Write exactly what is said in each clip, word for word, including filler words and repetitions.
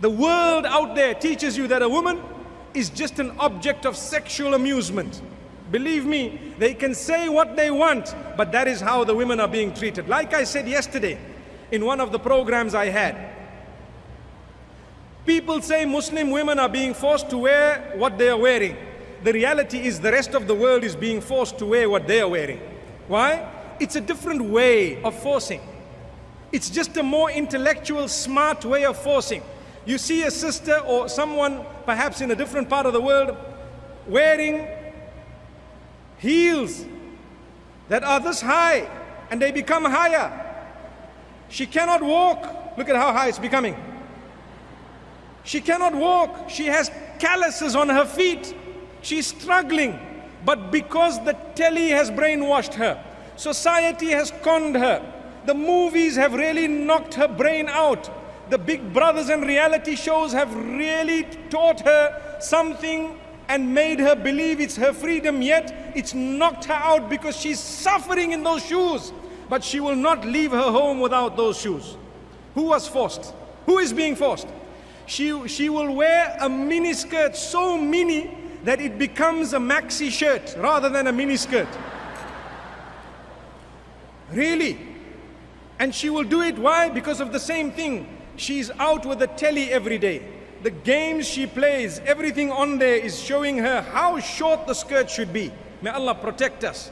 The world out there teaches you that a woman is just an object of sexual amusement. Believe me, they can say what they want, but that is how the women are being treated. Like I said yesterday in one of the programs I had, people say Muslim women are being forced to wear what they are wearing. The reality is the rest of the world is being forced to wear what they are wearing. Why? It's a different way of forcing. It's just a more intellectual, smart way of forcing. You see a sister or someone perhaps in a different part of the world wearing heels that are this high, and they become higher. She cannot walk. Look at how high it's becoming. She cannot walk. She has calluses on her feet. She's struggling. But because the telly has brainwashed her, society has conned her, the movies have really knocked her brain out, the big brothers and reality shows have really taught her something and made her believe it's her freedom, yet it's knocked her out because she's suffering in those shoes. But she will not leave her home without those shoes. Who was forced? Who is being forced? She, she will wear a miniskirt so mini that it becomes a maxi shirt rather than a miniskirt. Really? And she will do it, why? Because of the same thing. She's out with the telly every day. The games she plays, everything on there is showing her how short the skirt should be. May Allah protect us.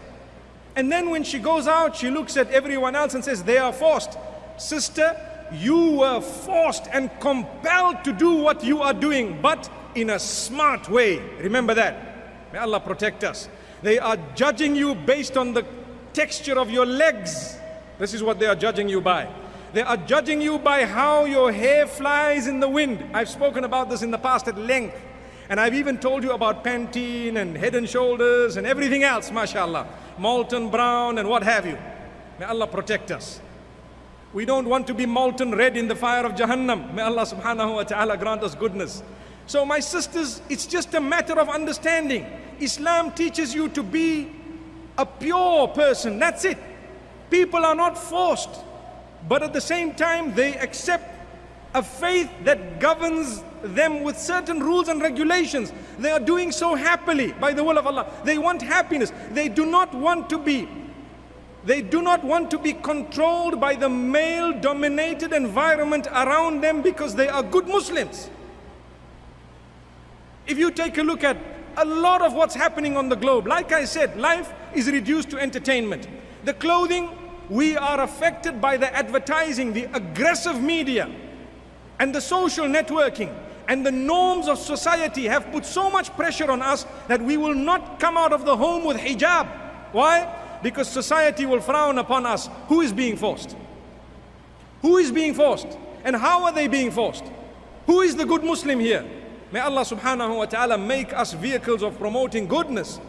And then when she goes out, she looks at everyone else and says, they are forced. Sister, you were forced and compelled to do what you are doing, but in a smart way. Remember that. May Allah protect us. They are judging you based on the texture of your legs. This is what they are judging you by. They are judging you by how your hair flies in the wind. I've spoken about this in the past at length. And I've even told you about Pantene and Head and Shoulders and everything else, mashallah. Molten brown and what have you. May Allah protect us. We don't want to be molten red in the fire of Jahannam. May Allah subhanahu wa ta'ala grant us goodness. So my sisters, it's just a matter of understanding. Islam teaches you to be a pure person. That's it. People are not forced. But at the same time, they accept a faith that governs them with certain rules and regulations. They are doing so happily by the will of Allah. They want happiness. They do not want to be, they do not want to be controlled by the male-dominated environment around them because they are good Muslims. If you take a look at a lot of what's happening on the globe, like I said, life is reduced to entertainment. The clothing, we are affected by the advertising, the aggressive media, and the social networking, and the norms of society have put so much pressure on us that we will not come out of the home with hijab. Why? Because society will frown upon us. Who is being forced? Who is being forced? And how are they being forced? Who is the good Muslim here? May Allah subhanahu wa ta'ala make us vehicles of promoting goodness.